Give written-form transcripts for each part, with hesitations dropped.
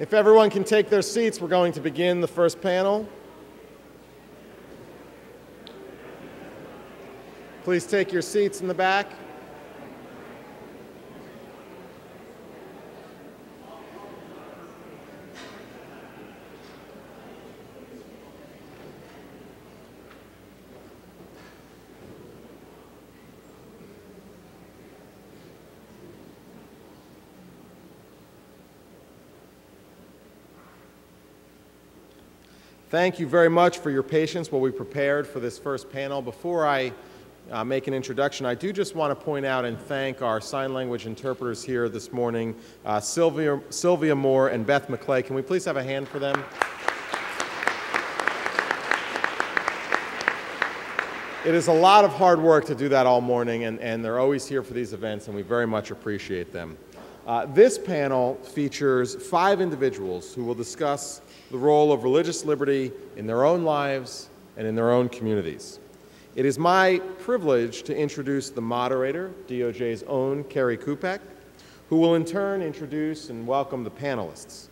If everyone can take their seats, we're going to begin the first panel. Please take your seats in the back. Thank you very much for your patience while we prepared for this first panel. Before I make an introduction, I do just want to point out and thank our sign language interpreters here this morning, Sylvia Moore and Beth McClay. Can we please have a hand for them? It is a lot of hard work to do that all morning, and they're always here for these events, and we very much appreciate them. This panel features 5 individuals who will discuss the role of religious liberty in their own lives and in their own communities. It is my privilege to introduce the moderator, DOJ's own Carrie Kupec, who will in turn introduce and welcome the panelists.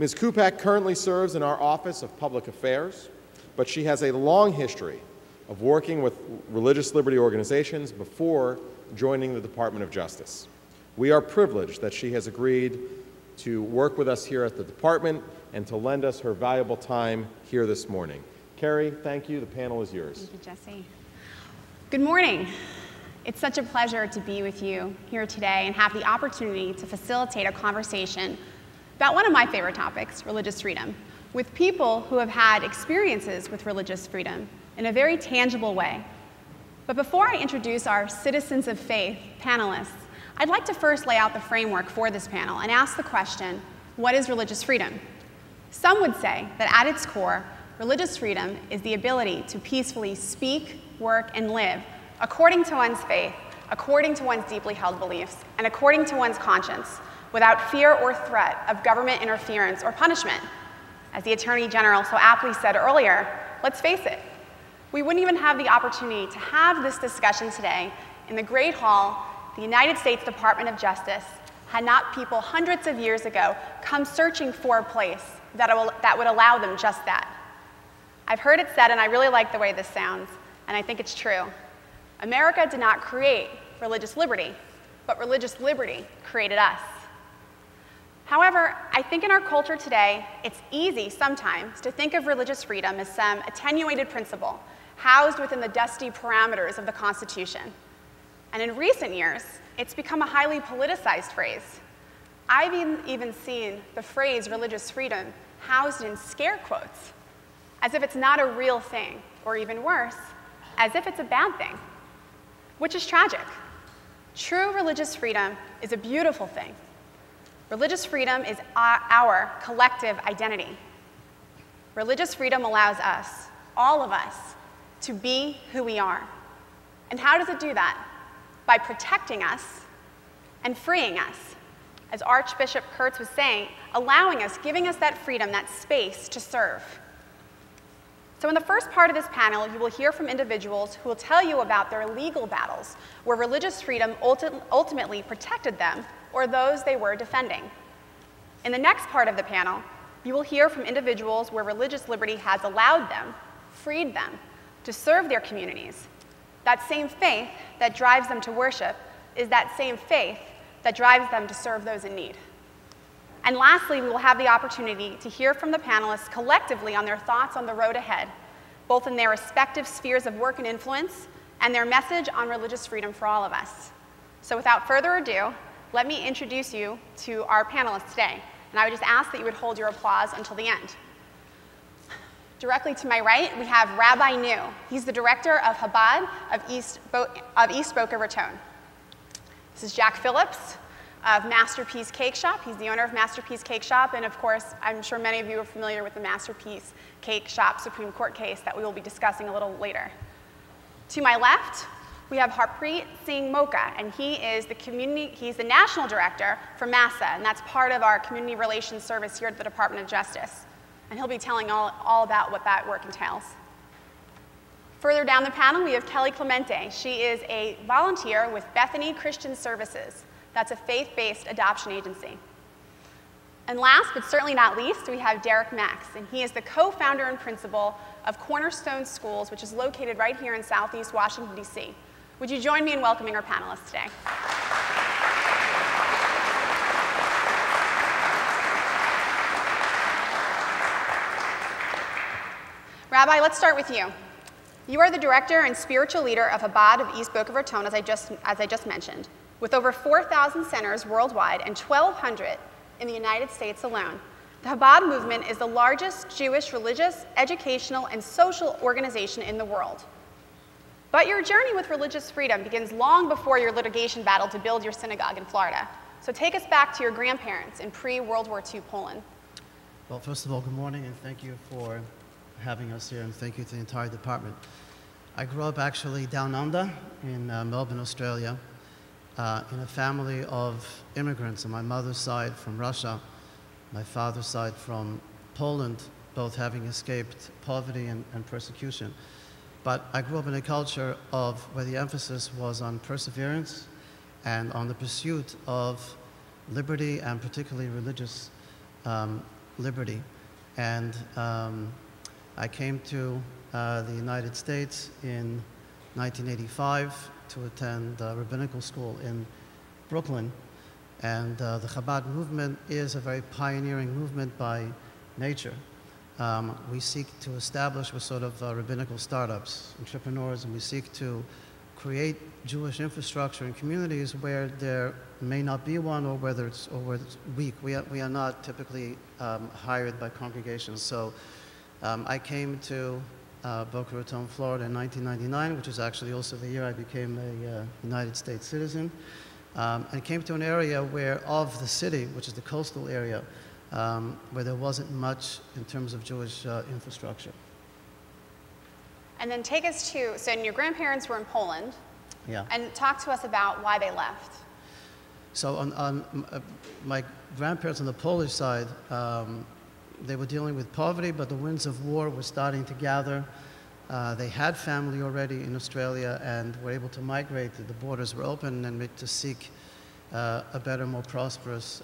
Ms. Kupec currently serves in our Office of Public Affairs, but she has a long history of working with religious liberty organizations before joining the Department of Justice. We are privileged that she has agreed to work with us here at the department and to lend us her valuable time here this morning. Carrie, thank you. The panel is yours. Thank you, Jesse. Good morning. It's such a pleasure to be with you here today and have the opportunity to facilitate a conversation about one of my favorite topics, religious freedom, with people who have had experiences with religious freedom in a very tangible way. But before I introduce our Citizens of Faith panelists, I'd like to first lay out the framework for this panel and ask the question, what is religious freedom? Some would say that at its core, religious freedom is the ability to peacefully speak, work, and live according to one's faith, according to one's deeply held beliefs, and according to one's conscience, without fear or threat of government interference or punishment. As the Attorney General so aptly said earlier, let's face it, we wouldn't even have the opportunity to have this discussion today in the Great Hall. The United States Department of Justice had not people hundreds of years ago come searching for a place that would allow them just that. I've heard it said, and I really like the way this sounds, and I think it's true. America did not create religious liberty, but religious liberty created us. However, I think in our culture today, it's easy sometimes to think of religious freedom as some attenuated principle housed within the dusty parameters of the Constitution. And in recent years, it's become a highly politicized phrase. I've even seen the phrase religious freedom housed in scare quotes, as if it's not a real thing, or even worse, as if it's a bad thing, which is tragic. True religious freedom is a beautiful thing. Religious freedom is our collective identity. Religious freedom allows us, all of us, to be who we are. And how does it do that? By protecting us and freeing us. As Archbishop Kurtz was saying, allowing us, giving us that freedom, that space to serve. So in the first part of this panel, you will hear from individuals who will tell you about their legal battles, where religious freedom ultimately protected them or those they were defending. In the next part of the panel, you will hear from individuals where religious liberty has allowed them, freed them, to serve their communities. That same faith that drives them to worship is that same faith that drives them to serve those in need. And lastly, we will have the opportunity to hear from the panelists collectively on their thoughts on the road ahead, both in their respective spheres of work and influence, and their message on religious freedom for all of us. So without further ado, let me introduce you to our panelists today. And I would just ask that you would hold your applause until the end. Directly to my right, we have Rabbi New. He's the director of Chabad of East Boca Raton. This is Jack Phillips of Masterpiece Cake Shop. He's the owner of Masterpiece Cake Shop, and of course, I'm sure many of you are familiar with the Masterpiece Cake Shop Supreme Court case that we will be discussing a little later. To my left, we have Harpreet Singh Mocha, and he's the national director for MASSAH, and that's part of our Community Relations Service here at the Department of Justice. And he'll be telling all about what that work entails. Further down the panel, we have Kelly Clemente. She is a volunteer with Bethany Christian Services. That's a faith-based adoption agency. And last, but certainly not least, we have Derek Max, and he is the co-founder and principal of Cornerstone Schools, which is located right here in Southeast Washington, D.C. Would you join me in welcoming our panelists today? Rabbi, let's start with you. You are the director and spiritual leader of Chabad of East Boca Raton, as I just mentioned, with over 4,000 centers worldwide and 1,200 in the United States alone. The Chabad movement is the largest Jewish religious, educational, and social organization in the world. But your journey with religious freedom begins long before your litigation battle to build your synagogue in Florida. So take us back to your grandparents in pre-World War II Poland. Well, first of all, good morning, and thank you for having us here, and thank you to the entire department. I grew up actually down under in Melbourne, Australia, in a family of immigrants on my mother's side from Russia, my father's side from Poland, both having escaped poverty and persecution. But I grew up in a culture of where the emphasis was on perseverance and on the pursuit of liberty, and particularly religious liberty. And I came to the United States in 1985 to attend rabbinical school in Brooklyn. And the Chabad movement is a very pioneering movement by nature. We seek to establish, we're sort of rabbinical startups, entrepreneurs, and we seek to create Jewish infrastructure in communities where there may not be one, or where it's weak. We are not typically hired by congregations. So I came to Boca Raton, Florida in 1999, which is actually also the year I became a United States citizen, and came to an area where of the city, which is the coastal area, where there wasn't much in terms of Jewish infrastructure. And then take us to, so your grandparents were in Poland. Yeah. And talk to us about why they left. So on my grandparents on the Polish side, they were dealing with poverty, but the winds of war were starting to gather. They had family already in Australia and were able to migrate. The borders were open and to seek a better, more prosperous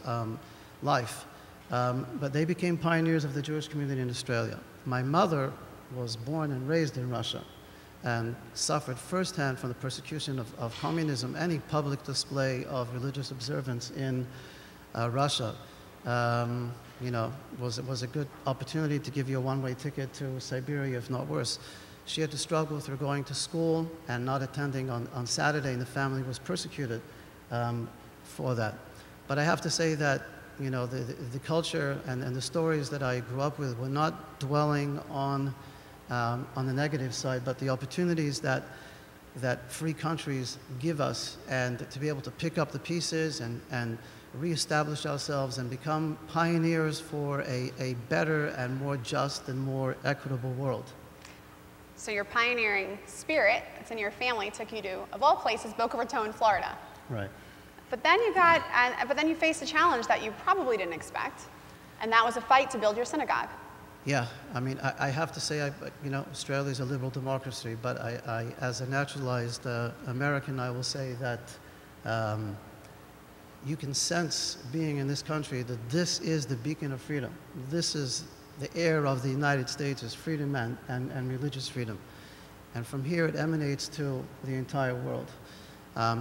life. But they became pioneers of the Jewish community in Australia. My mother was born and raised in Russia and suffered firsthand from the persecution of communism, any public display of religious observance in Russia. You know, was a good opportunity to give you a one-way ticket to Siberia, if not worse. She had to struggle through going to school and not attending on Saturday, and the family was persecuted for that. But I have to say that, you know, the culture and the stories that I grew up with were not dwelling on the negative side, but the opportunities that free countries give us, and to be able to pick up the pieces and reestablish ourselves and become pioneers for a better and more just and more equitable world. So your pioneering spirit that's in your family took you to, of all places, Boca Raton, Florida. Right. But then you faced a challenge that you probably didn't expect, and that was a fight to build your synagogue. Yeah, I mean, I have to say, you know, Australia is a liberal democracy, but I as a naturalized American, I will say that you can sense, being in this country, that this is the beacon of freedom. This is the air of the United States, is freedom and religious freedom. And from here it emanates to the entire world.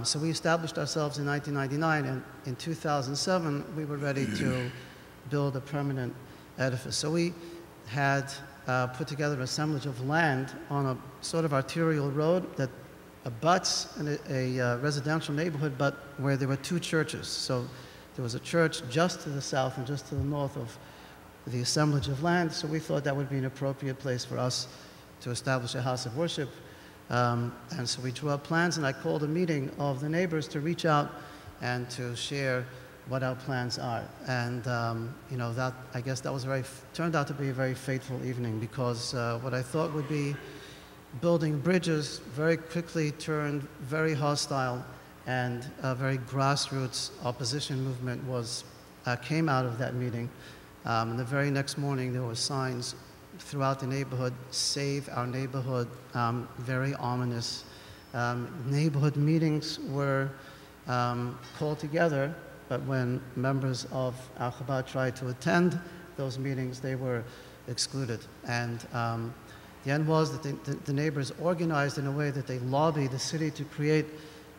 So we established ourselves in 1999, and in 2007 we were ready to build a permanent edifice. So we had put together an assemblage of land on a sort of arterial road that abuts in a residential neighborhood, but where there were two churches. So there was a church just to the south and just to the north of the assemblage of land, so we thought that would be an appropriate place for us to establish a house of worship. And so we drew up plans, and I called a meeting of the neighbors to reach out and to share what our plans are. And you know, that, I guess that was turned out to be a very fateful evening, because what I thought would be building bridges very quickly turned very hostile, and a very grassroots opposition movement came out of that meeting. And the very next morning there were signs throughout the neighborhood, "Save our neighborhood," very ominous. Neighborhood meetings were called together but when members of Al Chabad tried to attend those meetings, they were excluded. And the end was that the neighbors organized in a way that they lobbied the city to create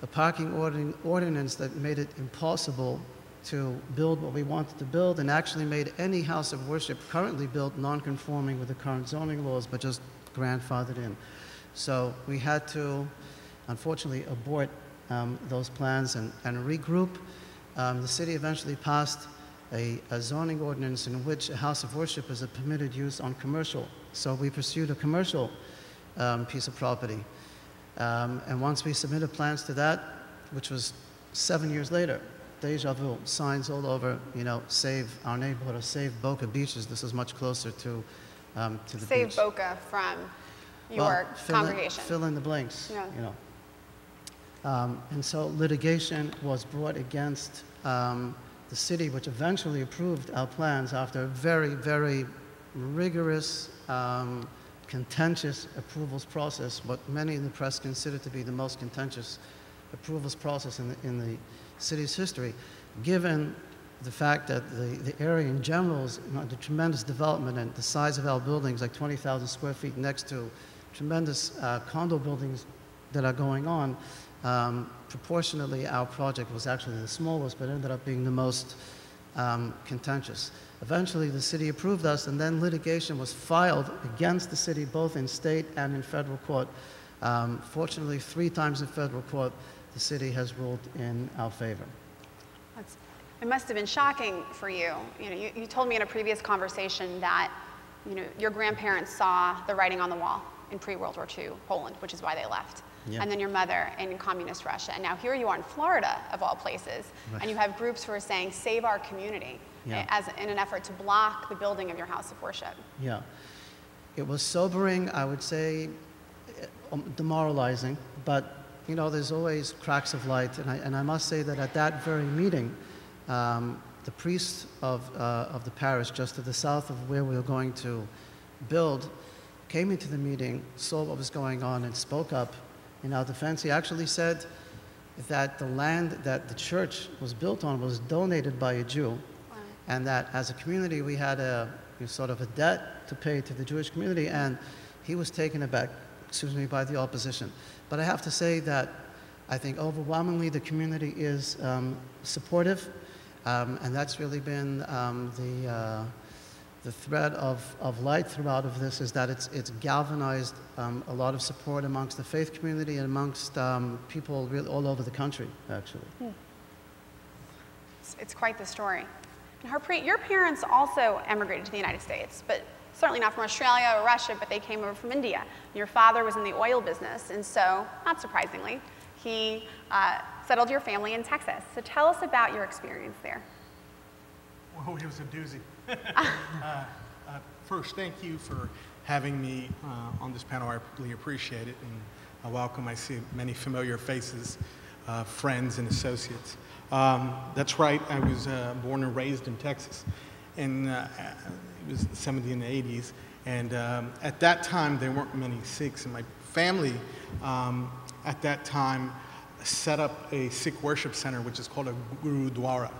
a parking ordinance that made it impossible to build what we wanted to build, and actually made any house of worship currently built non-conforming with the current zoning laws, but just grandfathered in. So we had to, unfortunately, abort those plans and regroup. The city eventually passed a zoning ordinance in which a house of worship is a permitted use on commercial. So we pursued a commercial piece of property. And once we submitted plans to that, which was 7 years later, deja vu, signs all over, you know, save our neighborhood or save Boca Beaches. This is much closer to the save beach. Save Boca from your congregation. Fill in the blanks, yeah. You know. And so litigation was brought against the city, which eventually approved our plans after a very, very rigorous, contentious approvals process, what many in the press consider to be the most contentious approvals process in the city's history, given the fact that the area in general is under tremendous development, and the size of our buildings, like 20,000 square feet next to tremendous condo buildings that are going on. Proportionally, our project was actually the smallest, but ended up being the most contentious. Eventually, the city approved us, and then litigation was filed against the city, both in state and in federal court. Fortunately, 3 times in federal court, the city has ruled in our favor. It must have been shocking for you. You told me in a previous conversation that your grandparents saw the writing on the wall in pre-World War II Poland, which is why they left. Yeah. And then your mother in communist Russia. And now here you are in Florida, of all places, right. And you have groups who are saying, save our community, yeah. As in an effort to block the building of your house of worship. Yeah. It was sobering, I would say, demoralizing, but you know, there's always cracks of light, and I must say that at that very meeting, the priest of the parish just to the south of where we were going to build came into the meeting, saw what was going on, and spoke up in our defense. He actually said that the land that the church was built on was donated by a Jew, wow. And that as a community we had a sort of a debt to pay to the Jewish community, and he was taken aback, excuse me, by the opposition. But I have to say that I think overwhelmingly the community is supportive, and that's really been the thread of light throughout of this, is that it's galvanized a lot of support amongst the faith community and amongst people really all over the country, actually. Hmm. It's quite the story. And Harpreet, your parents also emigrated to the United States, but certainly not from Australia or Russia, but they came over from India. Your father was in the oil business, and so, not surprisingly, he settled your family in Texas. So tell us about your experience there. Well, it was a doozy. First, thank you for having me on this panel. I really appreciate it, and I welcome. I see many familiar faces, friends and associates. That's right, I was born and raised in Texas. And it was the 70s and the 80s, and at that time there weren't many Sikhs, and my family at that time set up a Sikh worship center, which is called a Gurdwara,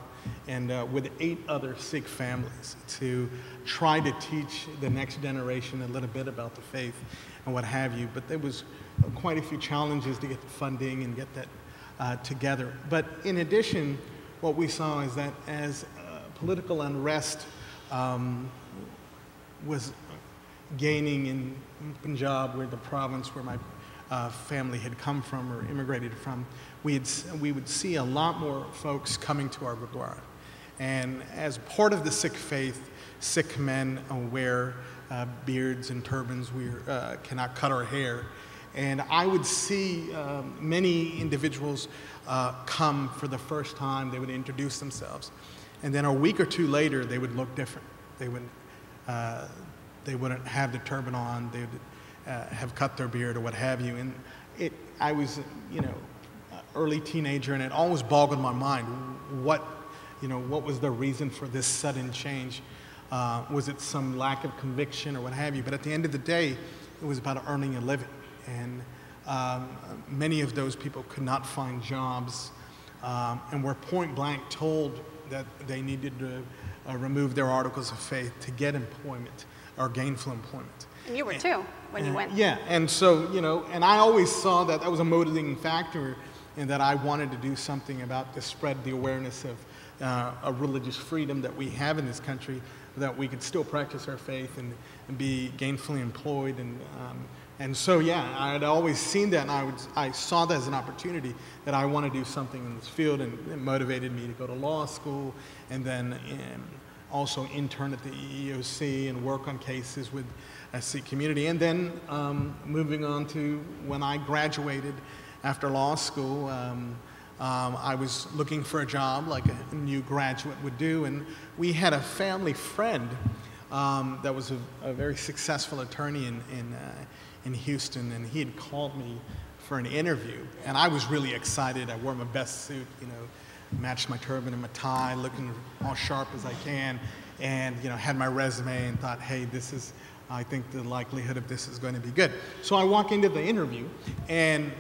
and with 8 other Sikh families to try to teach the next generation a little bit about the faith and what have you. But there was quite a few challenges to get the funding and get that together. But in addition, what we saw is that as political unrest was gaining in Punjab, where the province where my family had come from or immigrated from, we would see a lot more folks coming to our Gurdwara. And as part of the Sikh faith, Sikh men wear beards and turbans. We cannot cut our hair. And I would see many individuals come for the first time. They would introduce themselves. And then a week or two later, they would look different. They wouldn't have the turban on. They would have cut their beard or what have you. And I was, early teenager, and it always boggled my mind. What was the reason for this sudden change? Was it some lack of conviction or what have you? But at the end of the day, it was about earning a living. And many of those people could not find jobs. and were point blank told that they needed to remove their articles of faith to get employment or gainful employment. And you were too when you went. Yeah, and so, you know, and I always saw that that was a motivating factor and that I wanted to do something about to spread the awareness of a religious freedom that we have in this country, that we could still practice our faith and be gainfully employed. And so, yeah, I had always seen that, and I saw that as an opportunity that I want to do something in this field, and it motivated me to go to law school and then also intern at the EEOC and work on cases with a Sikh community. And then moving on to when I graduated after law school, I was looking for a job like a new graduate would do, and we had a family friend that was a very successful attorney in Houston, and he had called me for an interview, and I was really excited. I wore my best suit, you know, matched my turban and my tie, looking all sharp as I can, and, you know, had my resume and thought, hey, this is, I think the likelihood of this is going to be good. So I walk into the interview, and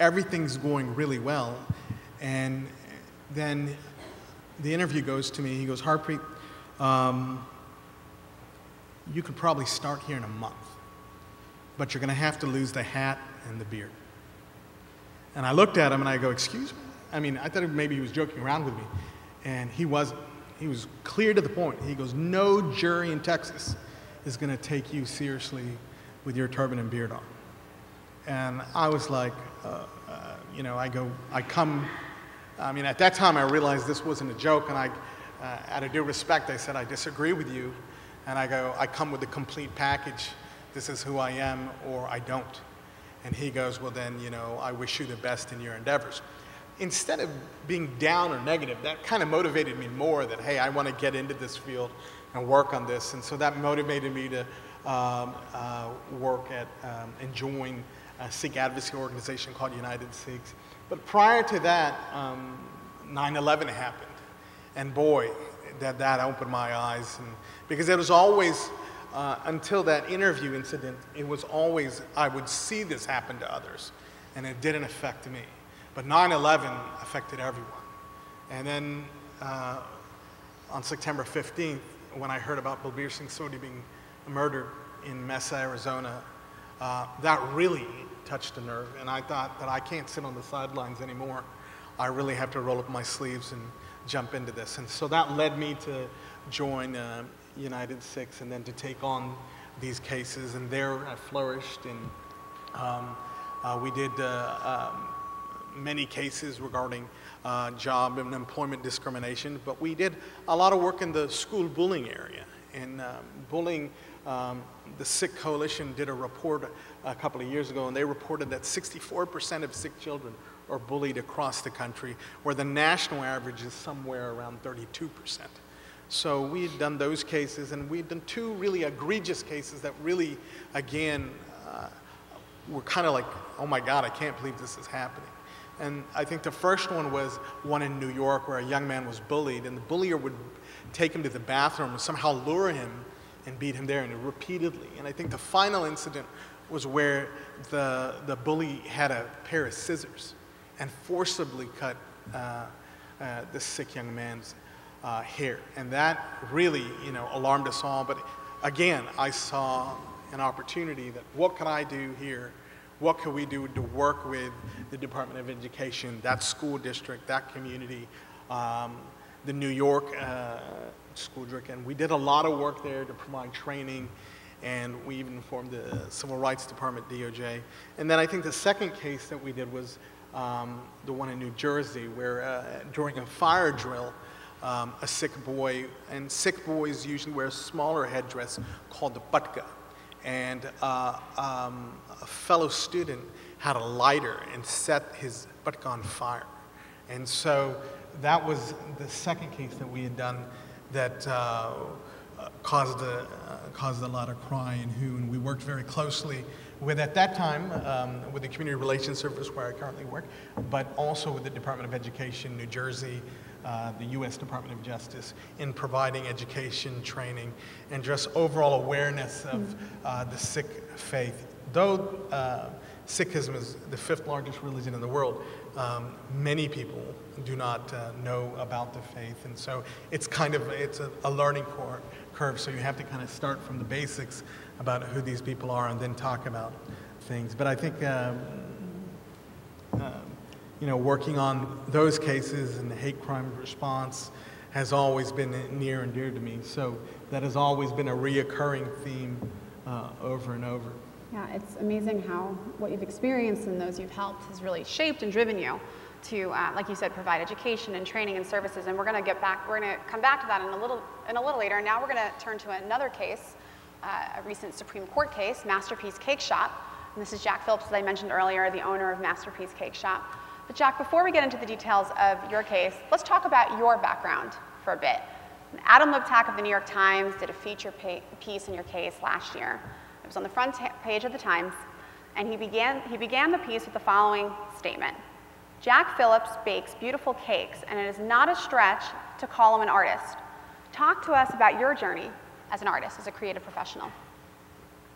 everything's going really well, and then the interview goes to me, he goes, Harpreet, you could probably start here in a month, but you're going to have to lose the hat and the beard. And I looked at him and I go, excuse me? I mean, I thought maybe he was joking around with me. And he wasn't. He was clear to the point. He goes, no jury in Texas is going to take you seriously with your turban and beard on. And I was like, you know, I mean, at that time I realized this wasn't a joke, and I, out of due respect, I said, I disagree with you. And I go, I come with the complete package. This is who I am, or I don't. And he goes, well then, you know, I wish you the best in your endeavors. Instead of being down or negative, that kind of motivated me more that, hey, I want to get into this field and work on this. And so that motivated me to work at and join a Sikh advocacy organization called United Sikhs. But prior to that, 9/11 happened. And boy, that opened my eyes. And, because it was always, until that interview incident, it was always, I would see this happen to others, and it didn't affect me. But 9/11 affected everyone. And then on September 15th, when I heard about Balbir Singh Sodhi being murdered in MASSAH, Arizona, that really touched a nerve. And I thought that I can't sit on the sidelines anymore. I really have to roll up my sleeves and jump into this. And so that led me to join United Sikhs, and then to take on these cases, and there I flourished, and we did many cases regarding job and employment discrimination, but we did a lot of work in the school bullying area, and bullying, the Sikh Coalition did a report a couple of years ago, and they reported that 64% of Sikh children are bullied across the country, where the national average is somewhere around 32%. So we had done those cases, and we had done two really egregious cases that really, again, were kind of like, oh my God, I can't believe this is happening. And I think the first one was one in New York where a young man was bullied, and the bullier would take him to the bathroom and somehow lure him and beat him there, and repeatedly. And I think the final incident was where the bully had a pair of scissors and forcibly cut this sick young man's hair. And that really, you know, alarmed us all. But again, I saw an opportunity that what can I do here? What can we do to work with the Department of Education, that school district, that community, the New York school district? And we did a lot of work there to provide training. And we even formed the Civil Rights Department, DOJ. And then I think the second case that we did was the one in New Jersey, where during a fire drill, a Sikh boy, and Sikh boys usually wear a smaller headdress called the patka, and a fellow student had a lighter and set his patka on fire. And so that was the second case that we had done that caused a lot of crying and we worked very closely with, at that time, with the Community Relations Service where I currently work, but also with the Department of Education, New Jersey, the U.S. Department of Justice, in providing education, training, and just overall awareness of the Sikh faith. Though Sikhism is the 5th largest religion in the world, many people do not know about the faith, and so it's kind of a learning curve. So you have to kind of start from the basics about who these people are, and then talk about things. But I think you know, working on those cases and the hate crime response has always been near and dear to me. So that has always been a reoccurring theme over and over. Yeah, it's amazing how what you've experienced and those you've helped has really shaped and driven you to, like you said, provide education and training and services. And we're gonna come back to that in a little later. And now we're gonna turn to another case, a recent Supreme Court case, Masterpiece Cake Shop. And this is Jack Phillips, as I mentioned earlier, the owner of Masterpiece Cake Shop. But Jack, before we get into the details of your case, let's talk about your background for a bit. Adam Liptak of the New York Times did a feature piece in your case last year. It was on the front page of the Times, and he began the piece with the following statement. Jack Phillips bakes beautiful cakes, and it is not a stretch to call him an artist. Talk to us about your journey as an artist, as a creative professional.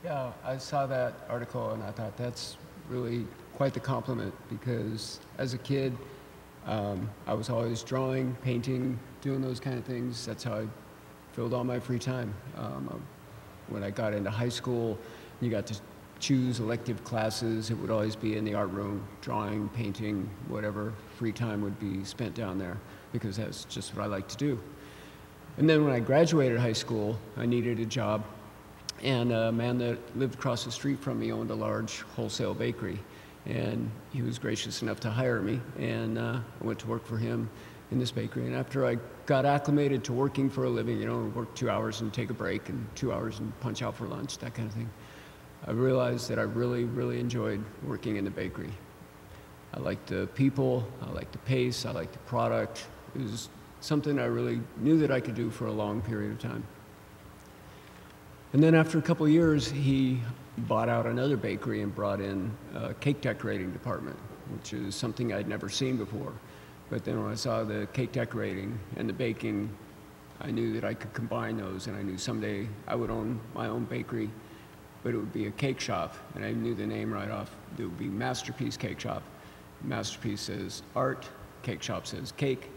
Yeah, I saw that article, and I thought that's really quite the compliment, because as a kid, I was always drawing, painting, doing those kind of things. That's how I filled all my free time. When I got into high school, you got to choose elective classes. It would always be in the art room, drawing, painting, whatever free time would be spent down there, because that's just what I like to do. And then when I graduated high school, I needed a job, and a man that lived across the street from me owned a large wholesale bakery, and he was gracious enough to hire me, and I went to work for him in this bakery. And after I got acclimated to working for a living, you know, work 2 hours and take a break, and 2 hours and punch out for lunch, that kind of thing, I realized that I really, really enjoyed working in the bakery. I liked the people, I liked the pace, I liked the product. It was something I really knew that I could do for a long period of time. And then after a couple of years, he bought out another bakery and brought in a cake decorating department, which is something I'd never seen before. But then when I saw the cake decorating and the baking, I knew that I could combine those, and I knew someday I would own my own bakery, but it would be a cake shop. And I knew the name right off. It would be Masterpiece Cake Shop. Masterpiece says art, cake shop says cake.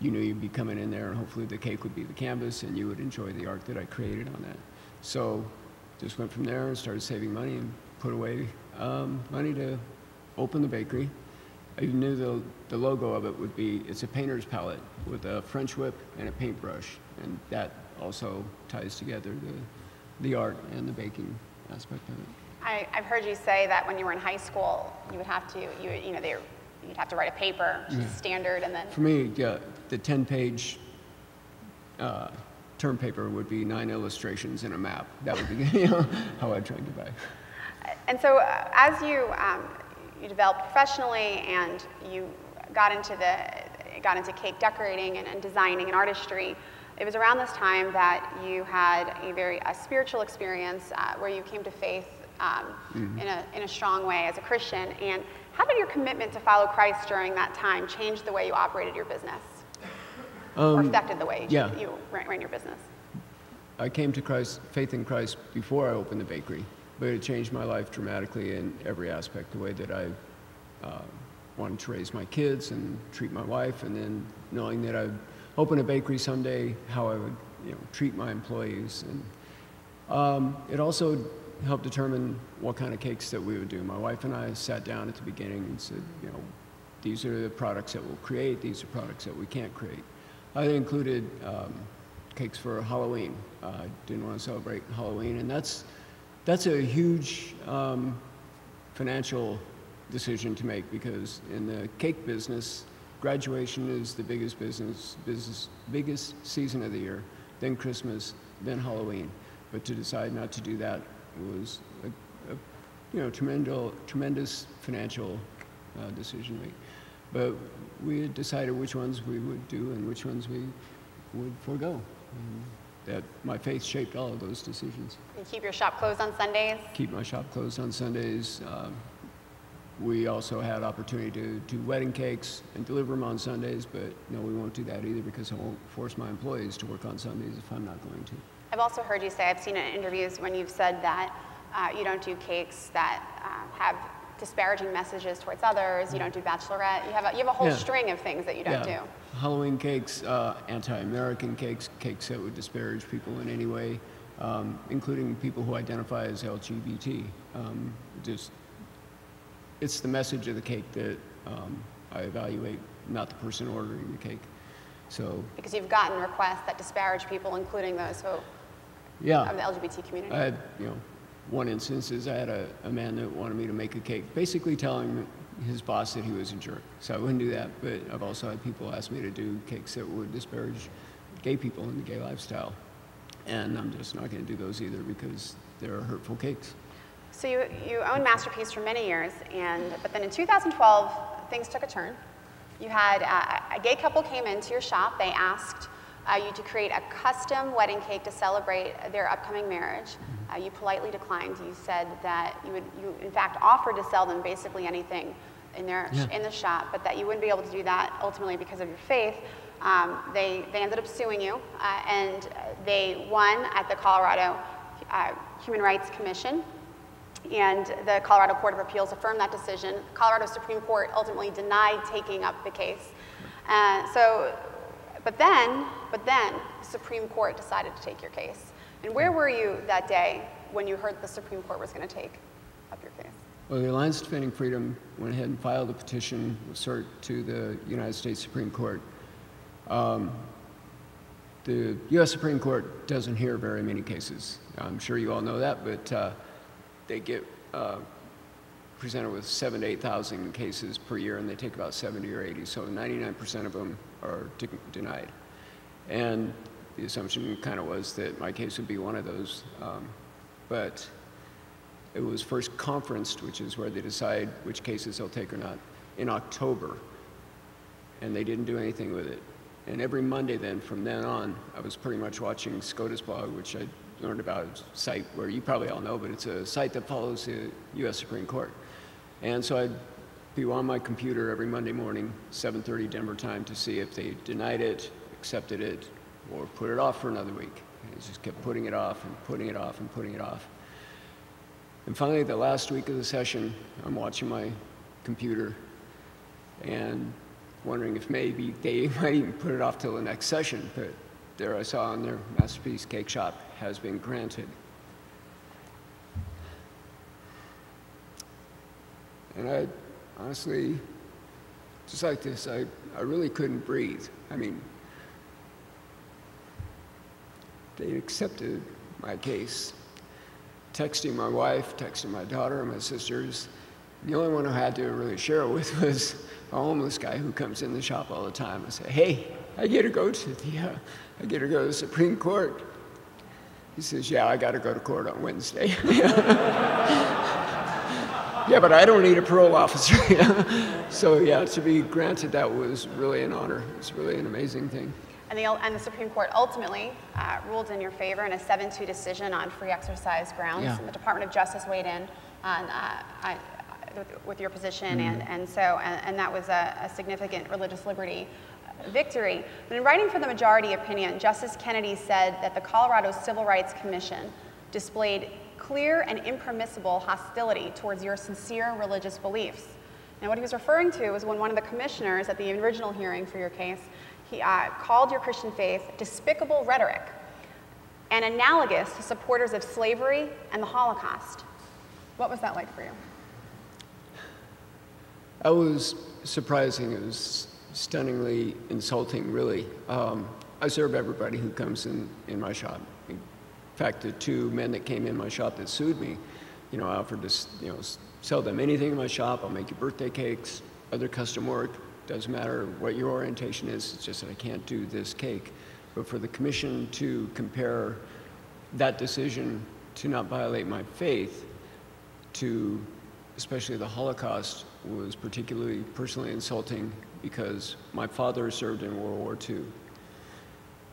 You knew you'd be coming in there, and hopefully the cake would be the canvas, and you would enjoy the art that I created on that. So just went from there and started saving money and put away money to open the bakery. I knew the logo of it would be, it's a painter's palette with a French whip and a paintbrush. And that also ties together the art and the baking aspect of it. I've heard you say that when you were in high school, you would have to, you'd have to write a paper, which is standard, and then... For me, yeah, the 10-page term paper would be 9 illustrations and a map. That would be how I tried to buy. And so as you... you developed professionally, and you got into cake decorating and designing and artistry. It was around this time that you had a spiritual experience where you came to faith in a strong way as a Christian. And how did your commitment to follow Christ during that time change the way you operated your business, or affected the way you ran your business? I came to faith in Christ before I opened the bakery. But it changed my life dramatically in every aspect, the way that I wanted to raise my kids and treat my wife, and then knowing that I'd open a bakery someday, how I would treat my employees. And it also helped determine what kind of cakes that we would do. My wife and I sat down at the beginning and said, these are the products that we'll create, these are products that we can't create. I included cakes for Halloween. I didn't want to celebrate Halloween, and that's a huge financial decision to make, because in the cake business, graduation is the biggest biggest season of the year, then Christmas, then Halloween. But to decide not to do that was a tremendous financial decision to make. But we had decided which ones we would do and which ones we would forego. That my faith shaped all of those decisions. You keep your shop closed on Sundays? Keep my shop closed on Sundays. We also had opportunity to do wedding cakes and deliver them on Sundays, but no, we won't do that either, because I won't force my employees to work on Sundays if I'm not going to. I've also heard you say, I've seen it in interviews when you've said that you don't do cakes that have disparaging messages towards others. You don't do bachelorette. You have a whole string of things that you don't do. Halloween cakes, anti-American cakes, cakes that would disparage people in any way, including people who identify as LGBT. It's the message of the cake that I evaluate, not the person ordering the cake. So, because you've gotten requests that disparage people, including those who of the LGBT community. I had, one instance is I had a man that wanted me to make a cake, basically telling his boss that he was a jerk. So I wouldn't do that, but I've also had people ask me to do cakes that would disparage gay people in the gay lifestyle. And I'm just not going to do those either because they're hurtful cakes. So you owned Masterpiece for many years, but then in 2012, things took a turn. You had a gay couple came into your shop. They asked you to create a custom wedding cake to celebrate their upcoming marriage. You politely declined. You said that you in fact offered to sell them basically anything in the shop, but that you wouldn't be able to do that ultimately because of your faith. They ended up suing you, and they won at the Colorado Human Rights Commission. And the Colorado Court of Appeals affirmed that decision. The Colorado Supreme Court ultimately denied taking up the case. But then the Supreme Court decided to take your case. And where were you that day when you heard the Supreme Court was going to take up your case? Well, the Alliance Defending Freedom went ahead and filed a petition of cert to the United States Supreme Court. The U.S. Supreme Court doesn't hear very many cases. I'm sure you all know that, but they get presented with 7,000 to 8,000 cases per year, and they take about 70 or 80. So 99% of them are denied. And the assumption kind of was that my case would be one of those. But it was first conferenced, which is where they decide which cases they'll take or not, in October. And they didn't do anything with it. And every Monday then, from then on, I was pretty much watching SCOTUS blog, which I learned about a site where you probably all know, but it's a site that follows the U.S. Supreme Court. And so I'd be on my computer every Monday morning, 7:30 Denver time, to see if they denied it, accepted it, or put it off for another week. And I just kept putting it off and putting it off and putting it off. And finally, the last week of the session, I'm watching my computer and wondering if maybe they might even put it off till the next session. But there I saw on their Masterpiece Cake Shop has been granted. And I honestly, just like this, I really couldn't breathe. I mean, they accepted my case. Texting my wife, texting my daughter and my sisters. The only one who had to really share it with was a homeless guy who comes in the shop all the time. I say, hey, I get to go to the Supreme Court. He says, yeah, I got to go to court on Wednesday. Yeah, but I don't need a parole officer. So yeah, to be granted that was really an honor. It's really an amazing thing. And the Supreme Court ultimately ruled in your favor in a 7-2 decision on free exercise grounds. Yeah. And the Department of Justice weighed in on with your position, and that was a significant religious liberty victory. But in writing for the majority opinion, Justice Kennedy said that the Colorado Civil Rights Commission displayed clear and impermissible hostility towards your sincere religious beliefs. Now, what he was referring to was when one of the commissioners at the original hearing for your case, he called your Christian faith despicable rhetoric and analogous to supporters of slavery and the Holocaust. What was that like for you? That was surprising. It was stunningly insulting, really. I serve everybody who comes in my shop. In fact, the two men that came in my shop that sued me, I offered to sell them anything in my shop. I'll make you birthday cakes, other custom work. Doesn't matter what your orientation is. It's just that I can't do this cake. But for the commission to compare that decision to not violate my faith to especially the Holocaust was particularly personally insulting because my father served in World War II.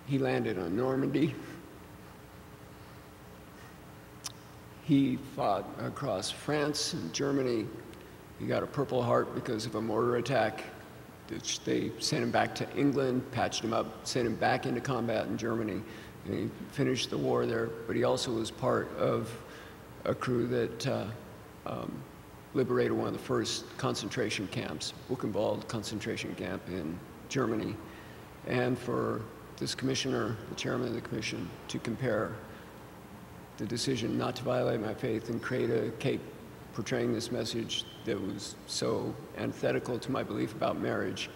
He landed on Normandy. He fought across France and Germany. He got a Purple Heart because of a mortar attack. They sent him back to England, patched him up, sent him back into combat in Germany. And he finished the war there, but he also was part of a crew that liberated one of the first concentration camps, Buchenwald concentration camp in Germany, and for this commissioner, the chairman of the commission, to compare the decision not to violate my faith and create a cake portraying this message that was so antithetical to my belief about marriage,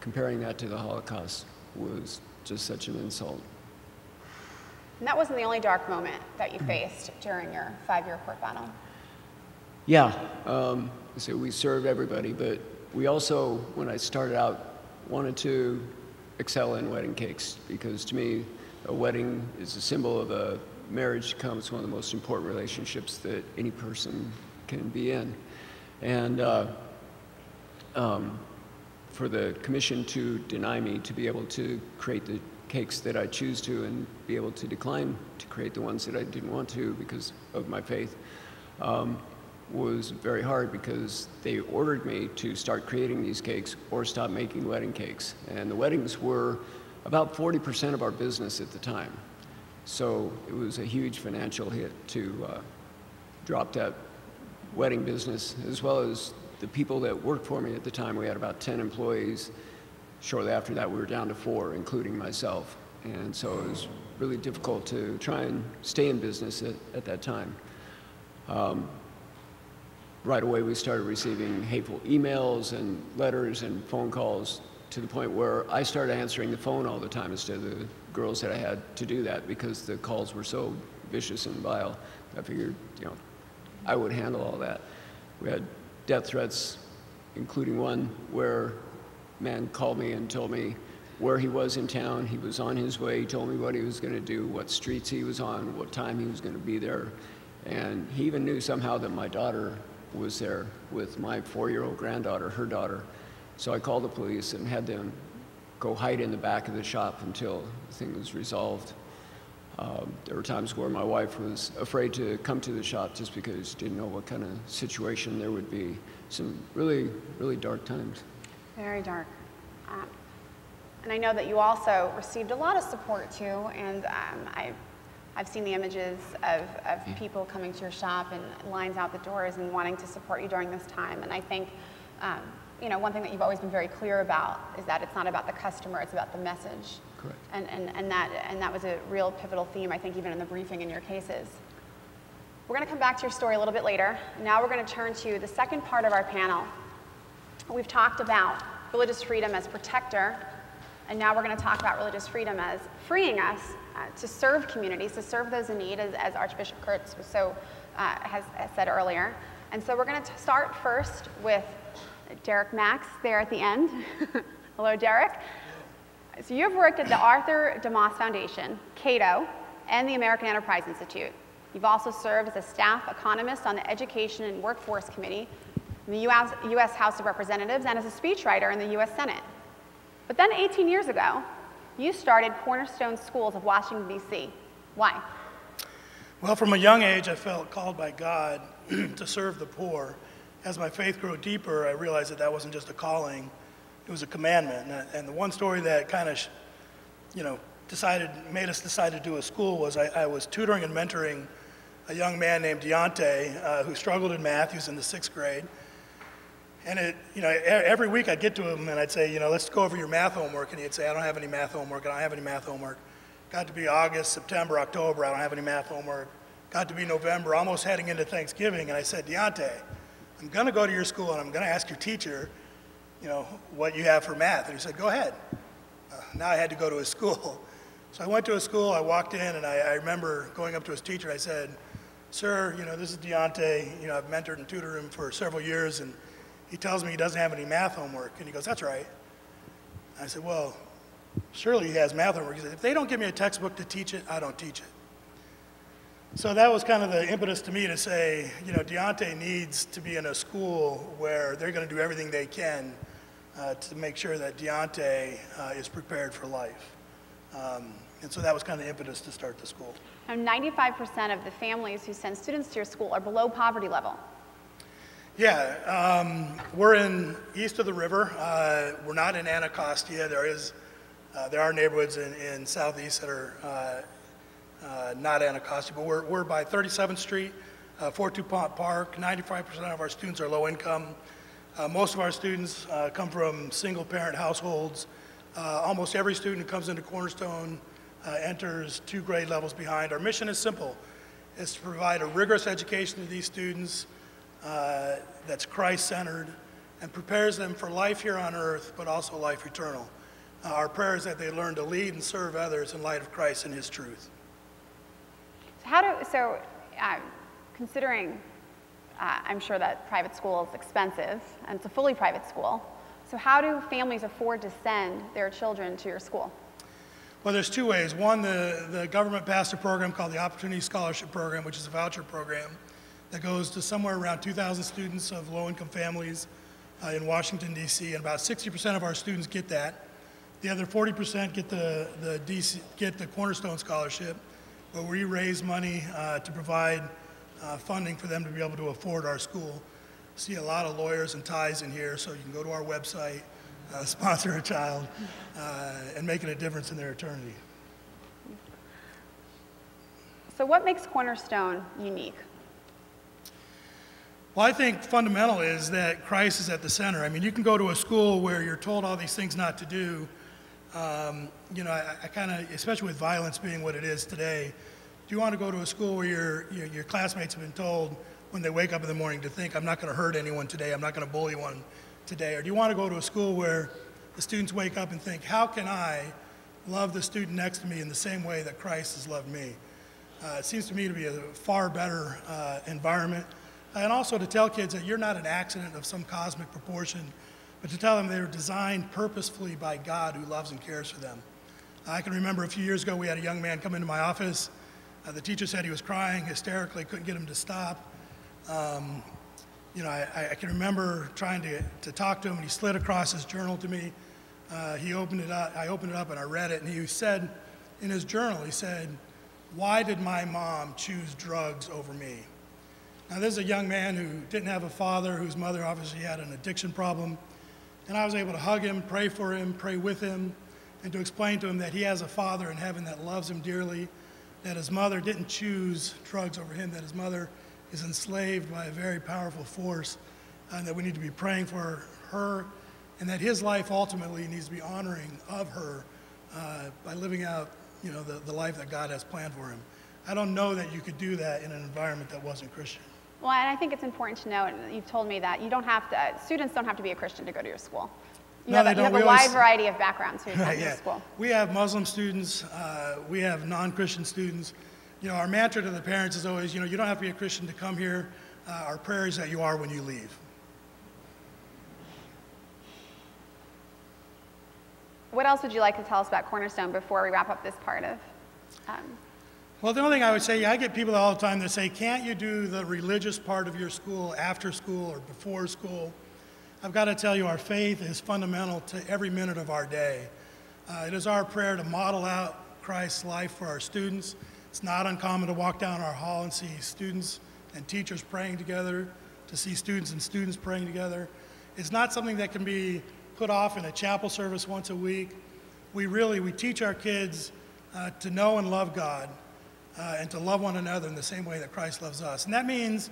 comparing that to the Holocaust was just such an insult. And that wasn't the only dark moment that you faced during your 5-year court battle. Yeah, so we served everybody, but we also, when I started out, wanted to excel in wedding cakes, because to me, a wedding is a symbol of a marriage becomes one of the most important relationships that any person can be in. And for the commission to deny me to be able to create the cakes that I choose to and be able to decline to create the ones that I didn't want to because of my faith was very hard, because they ordered me to start creating these cakes or stop making wedding cakes. And the weddings were about 40% of our business at the time. So it was a huge financial hit to drop that wedding business, as well as the people that worked for me at the time. We had about 10 employees. Shortly after that, we were down to 4, including myself. And so it was really difficult to try and stay in business at that time. Right away, we started receiving hateful emails and letters and phone calls, to the point where I started answering the phone all the time instead of the girls that I had to do that, because the calls were so vicious and vile. I figured, you know, I would handle all that. We had death threats, including one where a man called me and told me where he was in town. He was on his way. He told me what he was going to do, what streets he was on, what time he was going to be there. And he even knew somehow that my daughter was there with my 4-year-old granddaughter, her daughter. So I called the police and had them go hide in the back of the shop until the thing was resolved. There were times where my wife was afraid to come to the shop just because she didn't know what kind of situation there would be. Some really, really dark times. Very dark. And I know that you also received a lot of support too, and I've seen the images of people coming to your shop and lines out the doors and wanting to support you during this time. And I think, you know, one thing that you've always been very clear about is that it's not about the customer, it's about the message. Correct. And that was a real pivotal theme, I think, even in the briefing in your cases. We're going to come back to your story a little bit later. Now we're going to turn to the second part of our panel. We've talked about religious freedom as protector, and now we're going to talk about religious freedom as freeing us to serve communities, to serve those in need, as Archbishop Kurtz was so, has said earlier. And so we're going to start first with Derek Max there at the end. Hello, Derek. So you've worked at the Arthur DeMoss Foundation, Cato, and the American Enterprise Institute. You've also served as a staff economist on the Education and Workforce Committee in the U.S. House of Representatives, and as a speechwriter in the U.S. Senate. But then 18 years ago, you started Cornerstone Schools of Washington, D.C. Why? Well, from a young age, I felt called by God to serve the poor. As my faith grew deeper, I realized that that wasn't just a calling, it was a commandment. And the one story that kind of, you know, made us decide to do a school was I was tutoring and mentoring a young man named Deontay who struggled in math. He was in the 6th grade. And it, you know, every week I'd get to him and I'd say, you know, let's go over your math homework. And he'd say, I don't have any math homework, I don't have any math homework. Got to be August, September, October, I don't have any math homework. Got to be November, almost heading into Thanksgiving. And I said, Deontay, I'm going to go to your school and I'm going to ask your teacher, you know, what you have for math. And he said, go ahead. Now I had to go to his school. So I went to his school, I walked in, and I remember going up to his teacher. I said, sir, you know, this is Deontay. You know, I've mentored and tutored him for several years, and he tells me he doesn't have any math homework. And he goes, that's right. And I said, well, surely he has math homework. He said, if they don't give me a textbook to teach it, I don't teach it. So that was kind of the impetus to me to say, you know, Deontay needs to be in a school where they're going to do everything they can to make sure that Deontay is prepared for life. And so that was kind of the impetus to start the school. And 95% of the families who send students to your school are below poverty level. Yeah, we're in east of the river. We're not in Anacostia. There are neighborhoods in southeast that are not Anacostia, but we're by 37th Street Fort Dupont Park. 95% of our students are low income. Most of our students come from single parent households. Almost every student who comes into Cornerstone enters two grade levels behind. Our mission is simple. It's to provide a rigorous education to these students that's Christ-centered and prepares them for life here on earth, but also life eternal. Our prayer is that they learn to lead and serve others in light of Christ and his truth. So considering, I'm sure that private school is expensive, and it's a fully private school, so how do families afford to send their children to your school? Well, there's two ways. One, the government passed a program called the Opportunity Scholarship Program, which is a voucher program that goes to somewhere around 2,000 students of low-income families in Washington, D.C., and about 60% of our students get that. The other 40% get the Cornerstone Scholarship, where we raise money to provide funding for them to be able to afford our school. See a lot of lawyers and ties in here, so you can go to our website, sponsor a child, and making a difference in their eternity. So what makes Cornerstone unique? Well, I think fundamental is that Christ is at the center. I mean, you can go to a school where you're told all these things not to do. You know, I kind of, especially with violence being what it is today, do you want to go to a school where your classmates have been told when they wake up in the morning to think, I'm not going to hurt anyone today, I'm not going to bully one today? Or do you want to go to a school where the students wake up and think, how can I love the student next to me in the same way that Christ has loved me? It seems to me to be a far better environment. And also to tell kids that you're not an accident of some cosmic proportion, but to tell them they were designed purposefully by God who loves and cares for them. I can remember a few years ago we had a young man come into my office. The teacher said he was crying hysterically, couldn't get him to stop. You know, I can remember trying to talk to him, and he slid across his journal to me. He opened it up, I opened it up and I read it, and he said in his journal, he said, "Why did my mom choose drugs over me?" Now this is a young man who didn't have a father, whose mother obviously had an addiction problem, and I was able to hug him, pray for him, pray with him, and to explain to him that he has a father in heaven that loves him dearly, that his mother didn't choose drugs over him, that his mother is enslaved by a very powerful force, and that we need to be praying for her, and that his life ultimately needs to be honoring of her by living out, you know, the life that God has planned for him. I don't know that you could do that in an environment that wasn't Christian. Well, and I think it's important to note, and you've told me that you don't have to, students don't have to be a Christian to go to your school. You have a wide variety of backgrounds who come to your school. We have Muslim students, we have non-Christian students. You know, our mantra to the parents is always, you know, you don't have to be a Christian to come here. Our prayer is that you are when you leave. What else would you like to tell us about Cornerstone before we wrap up this part of? Well, the only thing I would say, I get people all the time that say, can't you do the religious part of your school after school or before school? I've got to tell you, our faith is fundamental to every minute of our day. It is our prayer to model out Christ's life for our students. It's not uncommon to walk down our hall and see students and teachers praying together, to see students and students praying together. It's not something that can be put off in a chapel service once a week. We teach our kids to know and love God and to love one another in the same way that Christ loves us. And that means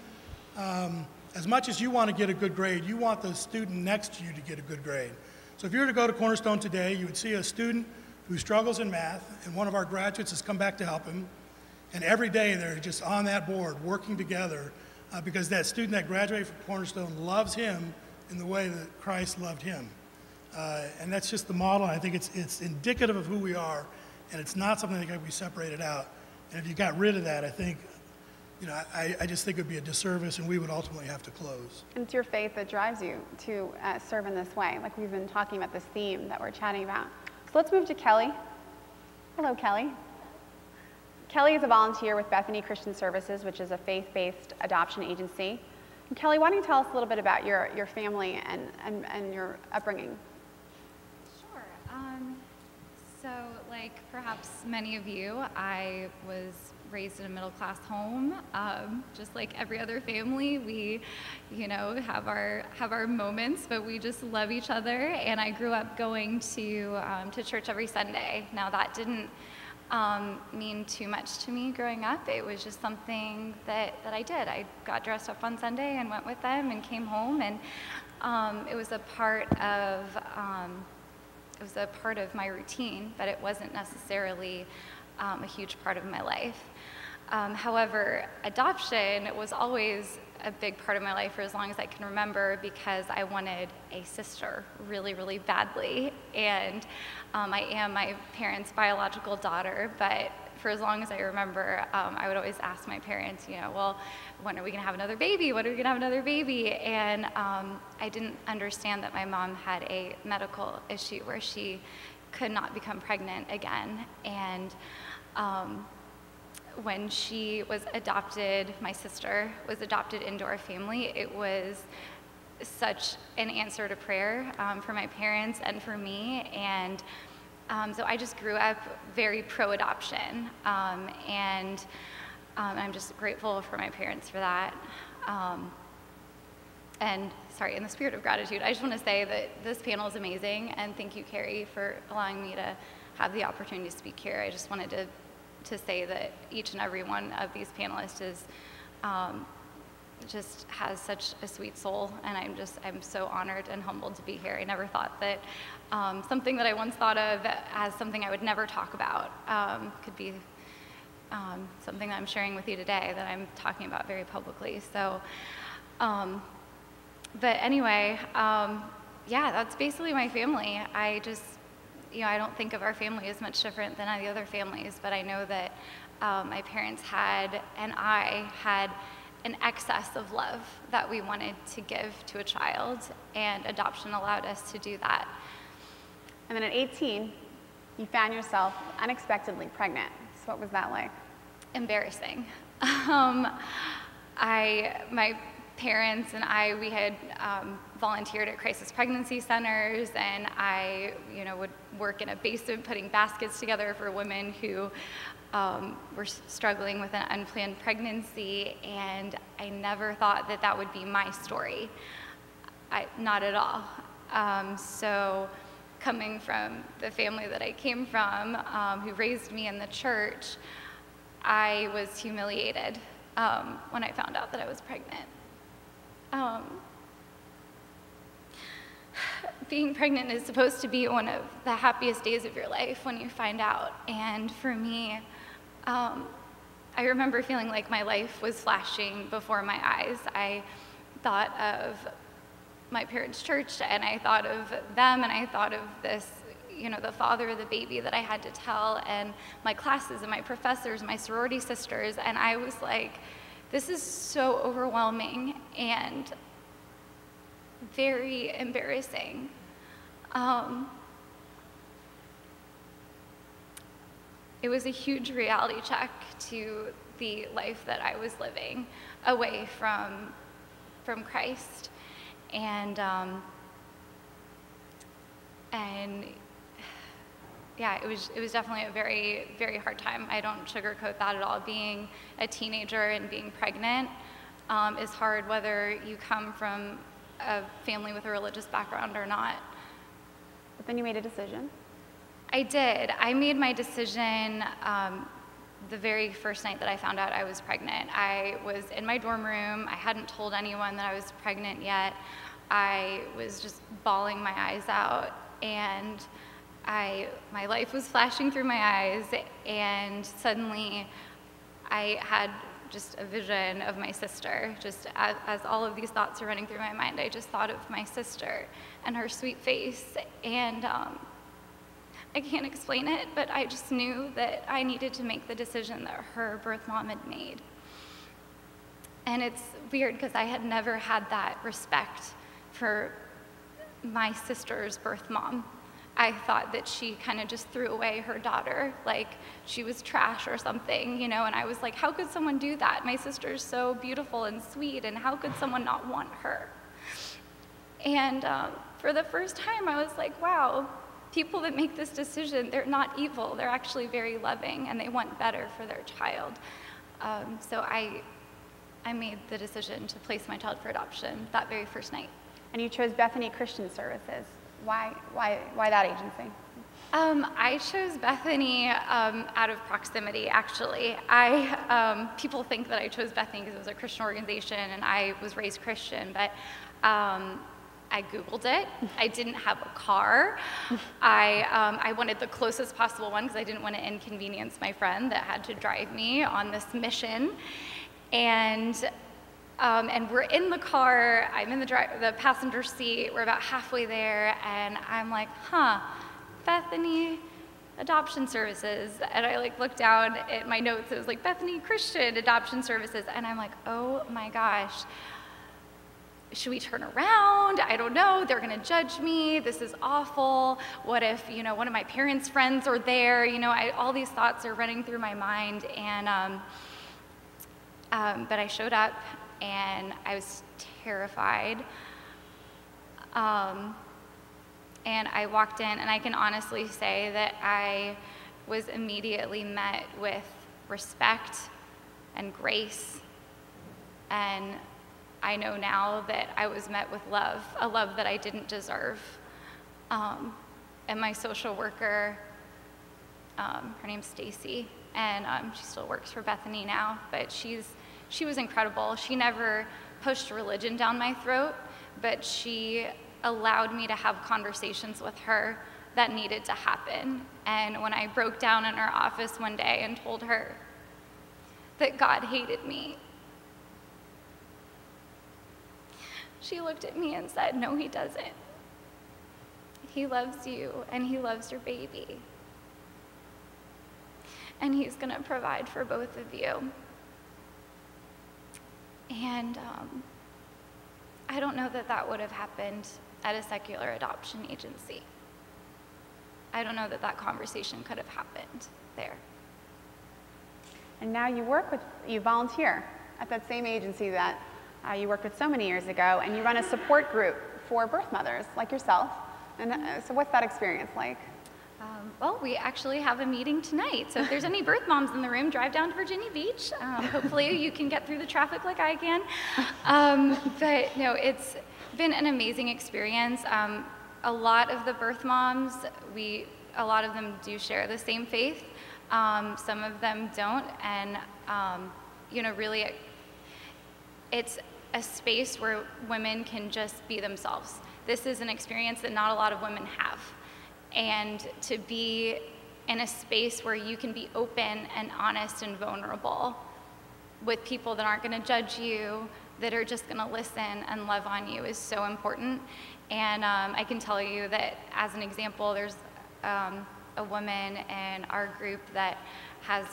as much as you want to get a good grade, you want the student next to you to get a good grade. So if you were to go to Cornerstone today, you would see a student who struggles in math, and one of our graduates has come back to help him. And every day they're just on that board working together because that student that graduated from Cornerstone loves him in the way that Christ loved him. And that's just the model. I think it's indicative of who we are, and it's not something that can be separated out. And if you got rid of that, I think, you know, I just think it would be a disservice, and we would ultimately have to close. And it's your faith that drives you to serve in this way, like we've been talking about this theme that we're chatting about. So let's move to Kelly. Hello, Kelly. Kelly is a volunteer with Bethany Christian Services, which is a faith-based adoption agency. And Kelly, why don't you tell us a little bit about your family and your upbringing? Sure. So like perhaps many of you, I was raised in a middle-class home. Just like every other family, we, you know, have our moments, but we just love each other. And I grew up going to church every Sunday. Now that didn't mean too much to me growing up. It was just something that I did. I got dressed up on Sunday and went with them and came home, and it was a part of my routine, but it wasn't necessarily a huge part of my life. However, adoption was always a big part of my life for as long as I can remember, because I wanted a sister really, really badly. And I am my parents' biological daughter, but for as long as I remember, I would always ask my parents, you know, well, when are we gonna have another baby? When are we gonna have another baby? And I didn't understand that my mom had a medical issue where she could not become pregnant again. And when she was adopted, my sister was adopted into our family, it was such an answer to prayer for my parents and for me. And so I just grew up very pro-adoption, and I'm just grateful for my parents for that. And sorry, in the spirit of gratitude, I just want to say that this panel is amazing, and thank you, Carrie, for allowing me to have the opportunity to speak here. I just wanted to say that each and every one of these panelists is just has such a sweet soul, and I'm so honored and humbled to be here. I never thought that something that I once thought of as something I would never talk about could be something that I'm sharing with you today, that I'm talking about very publicly. So, but anyway, yeah, that's basically my family. I just, you know, I don't think of our family as much different than any other families, but I know that my parents had, and I had, an excess of love that we wanted to give to a child, and adoption allowed us to do that. And then at 18, you found yourself unexpectedly pregnant. So what was that like? Embarrassing. My parents and I, we had volunteered at crisis pregnancy centers, and I, you know, would work in a basement putting baskets together for women who were struggling with an unplanned pregnancy, and I never thought that that would be my story. Not at all. So coming from the family that I came from, who raised me in the church, I was humiliated when I found out that I was pregnant. Being pregnant is supposed to be one of the happiest days of your life when you find out, and for me, I remember feeling like my life was flashing before my eyes. I thought of my parents' church, and I thought of them, and I thought of this, you know, the father of the baby that I had to tell, and my classes, and my professors, my sorority sisters, and I was like, this is so overwhelming and very embarrassing. It was a huge reality check to the life that I was living away from Christ, and yeah, it was definitely a very, very hard time. I don't sugarcoat that at all. Being a teenager and being pregnant is hard, whether you come from a family with a religious background or not. But then you made a decision. I did. I made my decision the very first night that I found out I was pregnant. I was in my dorm room. I hadn't told anyone that I was pregnant yet. I was just bawling my eyes out, and my life was flashing through my eyes, and suddenly I had just a vision of my sister. Just as all of these thoughts were running through my mind, I just thought of my sister and her sweet face, and I can't explain it, but I just knew that I needed to make the decision that her birth mom had made. And it's weird because I had never had that respect for my sister's birth mom. I thought that she kind of just threw away her daughter like she was trash or something, you know, and I was like, how could someone do that? My sister's so beautiful and sweet, and how could someone not want her? And for the first time, I was like, wow, people that make this decision, they're not evil. They're actually very loving, and they want better for their child. So I made the decision to place my child for adoption that very first night. And you chose Bethany Christian Services. Why that agency? I chose Bethany out of proximity, actually. People think that I chose Bethany because it was a Christian organization and I was raised Christian, but I Googled it. I didn't have a car. I wanted the closest possible one because I didn't want to inconvenience my friend that had to drive me on this mission. And we're in the car, I'm in the passenger seat, we're about halfway there, and I'm like, huh, Bethany Adoption Services. And I like looked down at my notes, it was like Bethany Christian Adoption Services, and I'm like, oh my gosh, should we turn around? I don't know, they're gonna judge me, this is awful. What if, you know, one of my parents' friends are there? You know, all these thoughts are running through my mind, and but I showed up and I was terrified. And I walked in, and I can honestly say that I was immediately met with respect and grace. And I know now that I was met with love, a love that I didn't deserve. And my social worker, her name's Stacy, and she still works for Bethany now, but she was incredible. She never pushed religion down my throat, but she allowed me to have conversations with her that needed to happen. And when I broke down in her office one day and told her that God hated me, she looked at me and said, no, he doesn't. He loves you and he loves your baby. And he's gonna provide for both of you. And I don't know that that would have happened at a secular adoption agency. I don't know that that conversation could have happened there. And now you volunteer at that same agency that you worked with so many years ago, and you run a support group for birth mothers like yourself. And so what's that experience like? Well, we actually have a meeting tonight, so if there's any birth moms in the room, drive down to Virginia Beach. Hopefully you can get through the traffic like I can. But no, it's been an amazing experience. A lot of the birth moms, a lot of them do share the same faith. Some of them don't, and you know, really it's a space where women can just be themselves. This is an experience that not a lot of women have. And to be in a space where you can be open and honest and vulnerable with people that aren't gonna judge you, that are just gonna listen and love on you is so important. And I can tell you that as an example, there's a woman in our group that has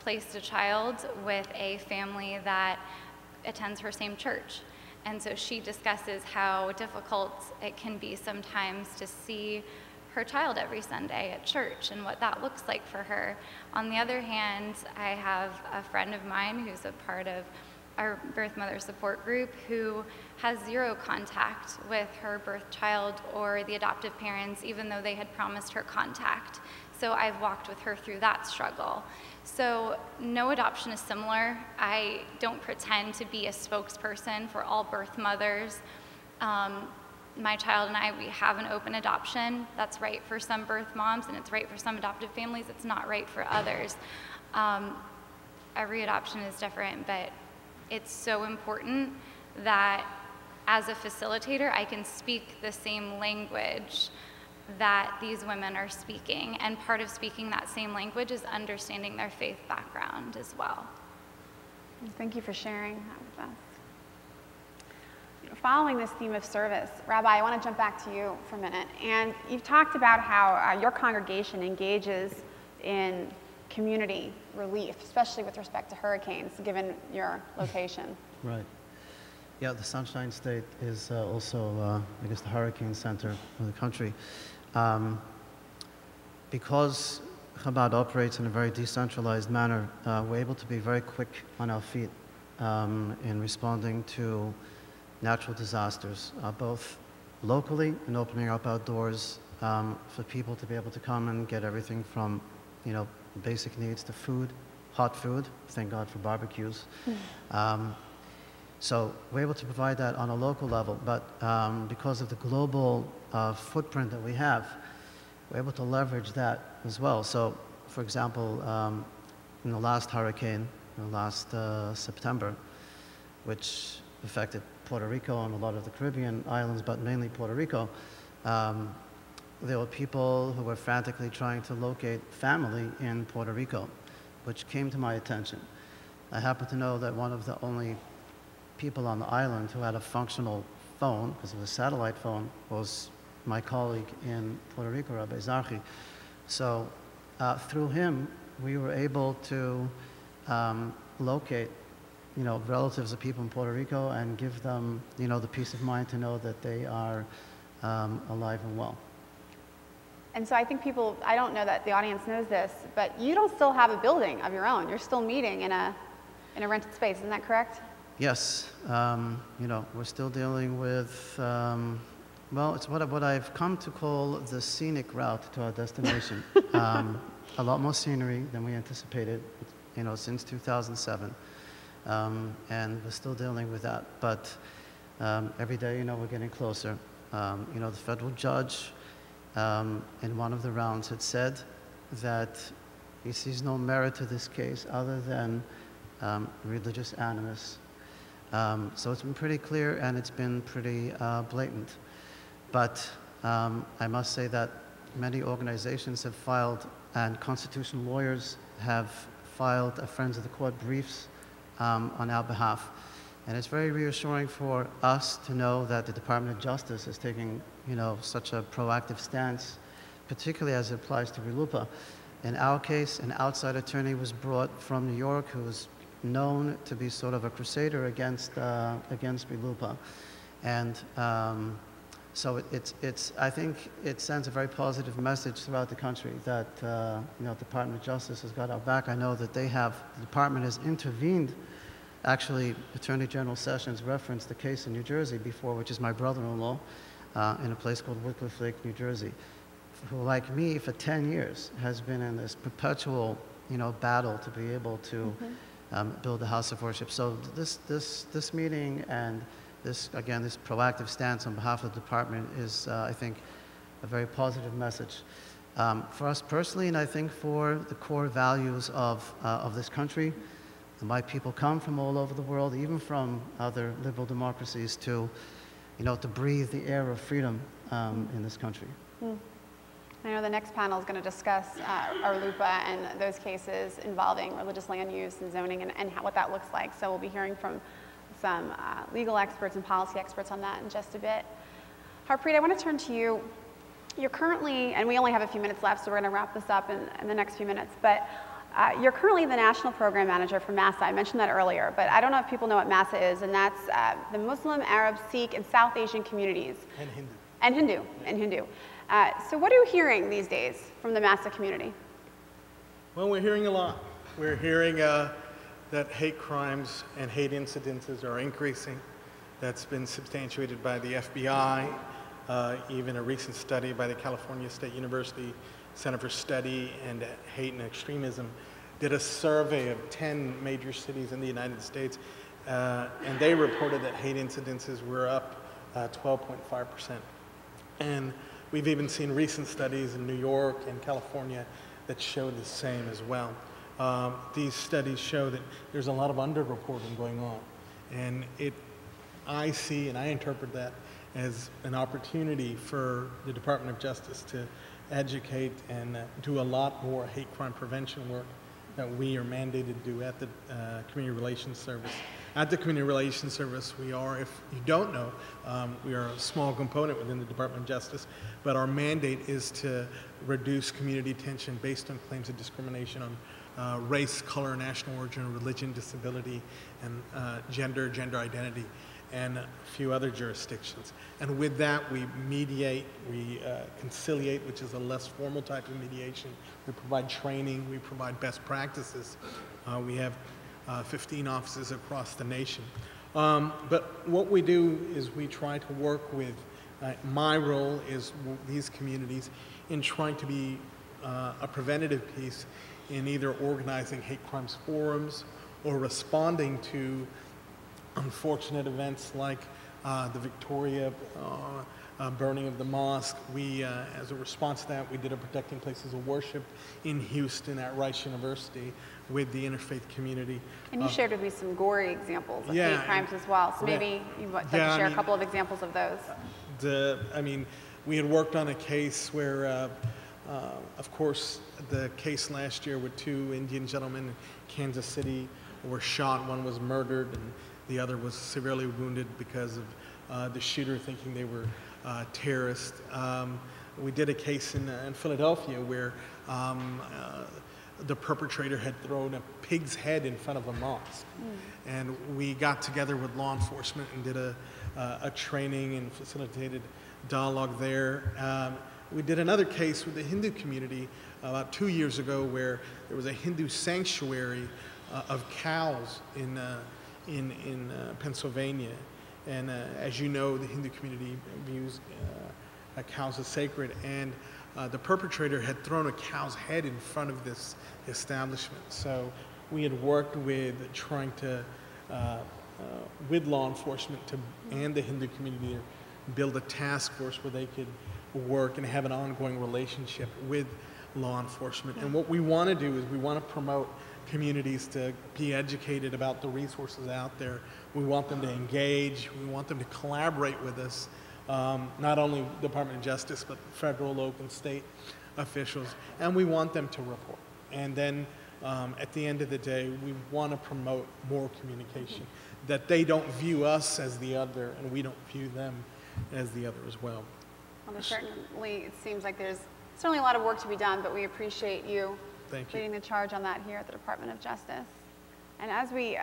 placed a child with a family that attends her same church. And so she discusses how difficult it can be sometimes to see her child every Sunday at church and what that looks like for her. On the other hand, I have a friend of mine who's a part of our birth mother support group who has zero contact with her birth child or the adoptive parents, even though they had promised her contact. So I've walked with her through that struggle. So no adoption is similar. I don't pretend to be a spokesperson for all birth mothers. My child and I, we have an open adoption. That's right for some birth moms, and it's right for some adoptive families. It's not right for others. Every adoption is different, but it's so important that as a facilitator, I can speak the same language that these women are speaking. And part of speaking that same language is understanding their faith background as well. Thank you for sharing that with us. Following this theme of service, Rabbi, I want to jump back to you for a minute. And you've talked about how your congregation engages in community relief, especially with respect to hurricanes, given your location. Right. Yeah, the Sunshine State is also, I guess, the hurricane center of the country. Because Chabad operates in a very decentralized manner, we're able to be very quick on our feet in responding to natural disasters, both locally and opening up outdoors for people to be able to come and get everything from, you know, basic needs to food, hot food, thank God for barbecues. So we're able to provide that on a local level, but because of the global footprint that we have, we're able to leverage that as well. So, for example, in the last hurricane, last September, which affected Puerto Rico and a lot of the Caribbean islands, but mainly Puerto Rico, there were people who were frantically trying to locate family in Puerto Rico, which came to my attention. I happen to know that one of the only people on the island who had a functional phone, because it was a satellite phone, was my colleague in Puerto Rico, Rabbi Zarchi. So through him, we were able to locate, relatives of people in Puerto Rico and give them, the peace of mind to know that they are alive and well. And so I think people, I don't know that the audience knows this, but you don't still have a building of your own. You're still meeting in a rented space, isn't that correct? Yes. We're still dealing with, well, it's what I've come to call the scenic route to our destination. A lot more scenery than we anticipated, since 2007. And we're still dealing with that. But every day, we're getting closer. The federal judge in one of the rounds had said that he sees no merit to this case other than religious animus. So it's been pretty clear and it's been pretty blatant. But I must say that many organizations have filed, and constitutional lawyers have filed a Friends of the Court briefs on our behalf. And it's very reassuring for us to know that the Department of Justice is taking, such a proactive stance, particularly as it applies to RLUIPA. In our case, an outside attorney was brought from New York who was known to be sort of a crusader against RLUIPA. And so I think it sends a very positive message throughout the country that, the Department of Justice has got our back. I know that they have, the department has intervened. Actually, Attorney General Sessions referenced the case in New Jersey before, which is my brother-in-law, in a place called Wycliffe Lake, New Jersey, who, like me, for 10 years has been in this perpetual, battle to be able to build a house of worship. So this meeting and this proactive stance on behalf of the department is, I think, a very positive message for us personally, and I think for the core values of this country. My people come from all over the world, even from other liberal democracies, to, to breathe the air of freedom in this country. I know the next panel is going to discuss RLUIPA and those cases involving religious land use and zoning and what that looks like. So we'll be hearing from some legal experts and policy experts on that in just a bit. Harpreet, I want to turn to you. You're currently, and we only have a few minutes left, so we're going to wrap this up in the next few minutes, but. You're currently the National Program Manager for MASSAH. I mentioned that earlier, but I don't know if people know what MASSAH is, and that's the Muslim, Arab, Sikh, and South Asian communities. And Hindu. And Hindu, and Hindu. So what are you hearing these days from the MASSAH community? Well, we're hearing a lot. We're hearing that hate crimes and hate incidences are increasing. That's been substantiated by the FBI, even a recent study by the California State University Center for Study and Hate and Extremism did a survey of 10 major cities in the United States, and they reported that hate incidences were up 12.5%. And we've even seen recent studies in New York and California that show the same as well. These studies show that there's a lot of underreporting going on, and I see and I interpret that as an opportunity for the Department of Justice to educate and do a lot more hate crime prevention work that we are mandated to do at the Community Relations Service. At the Community Relations Service, we are, if you don't know, we are a small component within the Department of Justice, but our mandate is to reduce community tension based on claims of discrimination on race, color, national origin, religion, disability, and gender identity, and a few other jurisdictions. And with that, we mediate, we conciliate, which is a less formal type of mediation. We provide training, we provide best practices. We have 15 offices across the nation. But what we do is we try to work with, my role is these communities in trying to be a preventative piece in either organizing hate crimes forums or responding to unfortunate events like the Victoria burning of the mosque. We, as a response to that, we did a Protecting Places of Worship in Houston at Rice University with the interfaith community. And you shared with me some gory examples of hate crimes as well. So maybe you want to share a couple of examples of those. We had worked on a case where, of course, the case last year with two Indian gentlemen in Kansas City were shot. One was murdered and the other was severely wounded because of the shooter thinking they were terrorists. We did a case in Philadelphia where the perpetrator had thrown a pig's head in front of a mosque. And we got together with law enforcement and did a training and facilitated dialogue there. We did another case with the Hindu community about 2 years ago where there was a Hindu sanctuary of cows in Pennsylvania. And as you know, the Hindu community views cows as sacred. And the perpetrator had thrown a cow's head in front of this establishment. So we had worked with trying to, with law enforcement to, and the Hindu community there, build a task force where they could work and have an ongoing relationship with law enforcement. And what we want to do is we want to promote communities to be educated about the resources out there. We want them to engage. We want them to collaborate with us, not only Department of Justice, but federal, local, and state officials. And we want them to report. And then at the end of the day, we want to promote more communication, that they don't view us as the other and we don't view them as the other as well. Well, there's certainly, it seems like there's certainly a lot of work to be done, but we appreciate you leading the charge on that here at the Department of Justice. And as we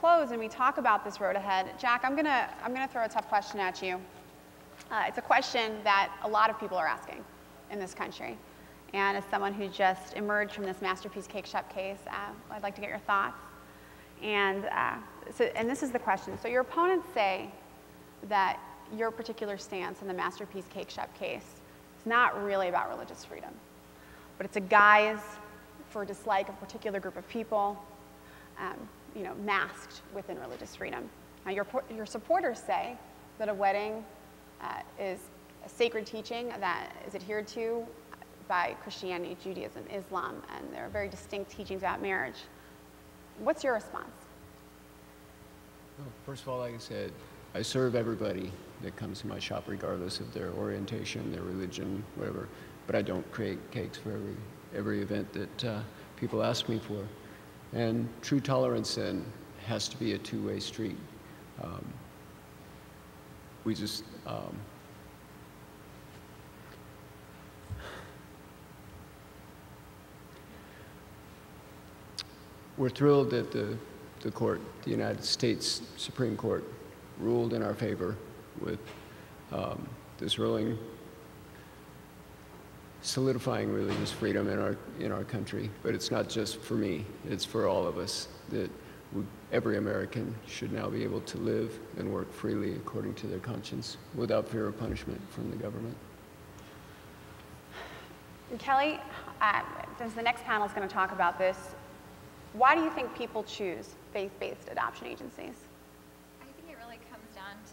close and we talk about this road ahead, Jack, I'm gonna throw a tough question at you. It's a question that a lot of people are asking in this country. And as someone who just emerged from this Masterpiece Cake Shop case, I'd like to get your thoughts. And so this is the question. So your opponents say that your particular stance in the Masterpiece Cake Shop case is not really about religious freedom, but it's a guise for dislike of a particular group of people, you know, masked within religious freedom. Now, your supporters say that a wedding is a sacred teaching that is adhered to by Christianity, Judaism, Islam, and there are very distinct teachings about marriage. What's your response? Well, first of all, like I said, I serve everybody that comes to my shop, regardless of their orientation, their religion, whatever. But I don't create cakes for every event that people ask me for. And true tolerance then has to be a two-way street. We're thrilled that the court, the United States Supreme Court, ruled in our favor with this ruling solidifying religious freedom in our country. But it's not just for me, it's for all of us, that every American should now be able to live and work freely according to their conscience without fear of punishment from the government. Kelly, since the next panel is going to talk about this, why do you think people choose faith-based adoption agencies?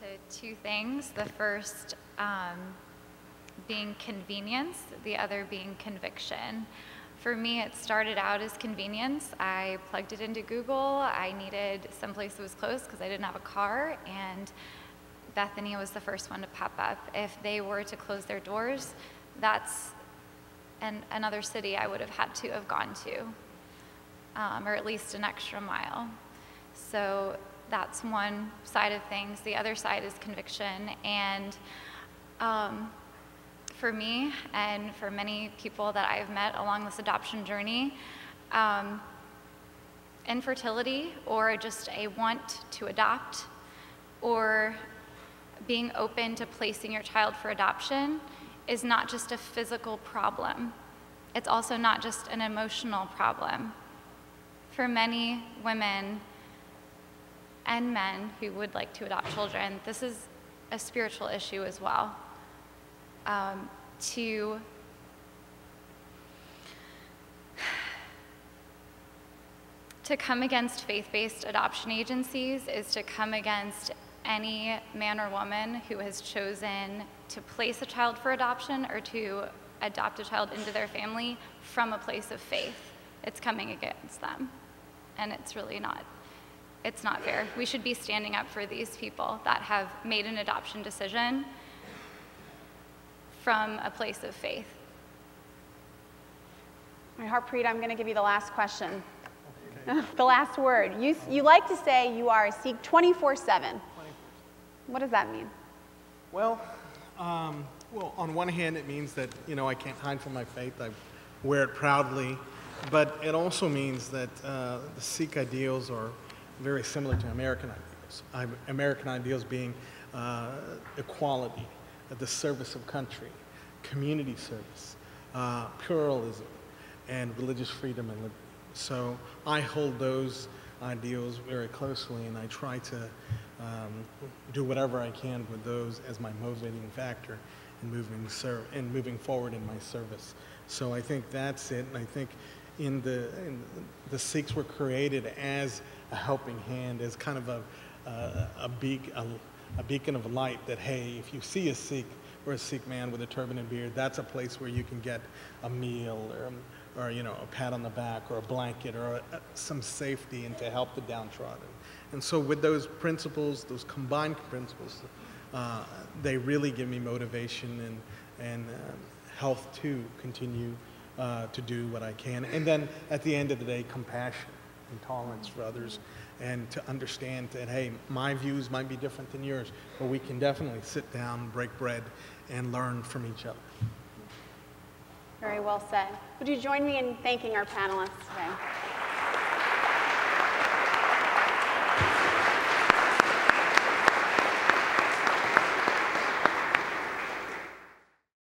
To two things. The first being convenience, the other being conviction. For me, it started out as convenience. I plugged it into Google. I needed someplace that was close because I didn't have a car, and Bethany was the first one to pop up. If they were to close their doors, that's another city I would have had to have gone to, or at least an extra mile. So that's one side of things. The other side is conviction. And for me and for many people that I've met along this adoption journey, infertility or just a want to adopt or being open to placing your child for adoption is not just a physical problem. It's also not just an emotional problem. For many women, and men who would like to adopt children, this is a spiritual issue as well. To come against faith-based adoption agencies is to come against any man or woman who has chosen to place a child for adoption or to adopt a child into their family from a place of faith. It's coming against them, and it's really not, it's not fair. We should be standing up for these people that have made an adoption decision from a place of faith. All right, Harpreet, I'm going to give you the last question, the last word. You like to say you are a Sikh 24/7. What does that mean? Well, on one hand, it means that, you know, I can't hide from my faith. I wear it proudly. But it also means that the Sikh ideals are very similar to American ideals. American ideals being equality, the service of country, community service, pluralism, and religious freedom and liberty. So I hold those ideals very closely, and I try to do whatever I can with those as my motivating factor in moving forward in my service. So I think that's it, and I think the Sikhs were created as a helping hand, as kind of a beacon of light that, hey, if you see a Sikh or a Sikh man with a turban and beard, that's a place where you can get a meal or you know, a pat on the back or a blanket or some safety and to help the downtrodden. And so with those principles, those combined principles, they really give me motivation and health to continue to do what I can. And then at the end of the day, compassion and tolerance for others, and to understand that, hey, my views might be different than yours, but we can definitely sit down, break bread, and learn from each other. Very well said. Would you join me in thanking our panelists today?